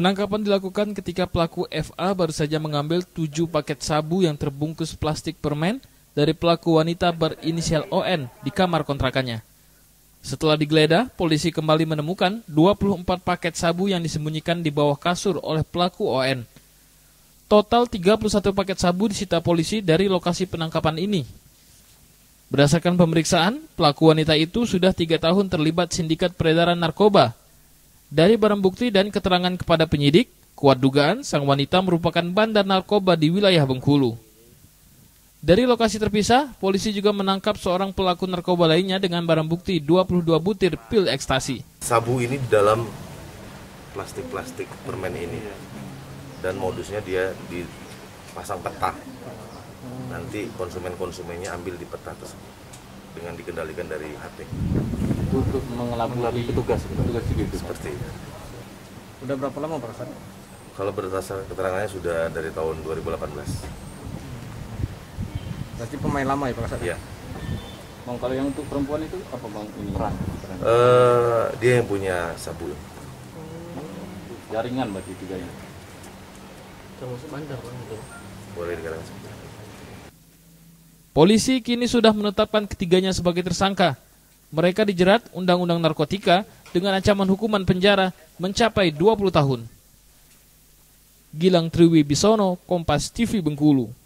Penangkapan dilakukan ketika pelaku FA baru saja mengambil 7 paket sabu yang terbungkus plastik permen dari pelaku wanita berinisial ON di kamar kontrakannya. Setelah digeledah, polisi kembali menemukan 24 paket sabu yang disembunyikan di bawah kasur oleh pelaku ON. Total 31 paket sabu disita polisi dari lokasi penangkapan ini. Berdasarkan pemeriksaan, pelaku wanita itu sudah 3 tahun terlibat sindikat peredaran narkoba. Dari barang bukti dan keterangan kepada penyidik, kuat dugaan sang wanita merupakan bandar narkoba di wilayah Bengkulu. Dari lokasi terpisah, polisi juga menangkap seorang pelaku narkoba lainnya dengan barang bukti 22 butir pil ekstasi. Sabu ini di dalam plastik-plastik permen ini. Dan modusnya dia dipasang peta. Nanti konsumen-konsumennya ambil di peta tersebut dengan dikendalikan dari HP. Untuk mengelabui petugas itu seperti itu. Sudah berapa lama Pak Ustaz? Kalau berdasarkan keterangannya sudah dari tahun 2018. Berarti pemain lama ya Pak Ustaz? Iya. Bang, kalau yang untuk perempuan itu apa Bang? Peran? Dia yang punya sabu. Jaringan bagi tiganya. Termasuk bandar Bang itu. Boleh dikatakan seperti itu. Polisi kini sudah menetapkan ketiganya sebagai tersangka. Mereka dijerat Undang-Undang Narkotika dengan ancaman hukuman penjara mencapai 20 tahun. Gilang Triwibisono, Kompas TV Bengkulu.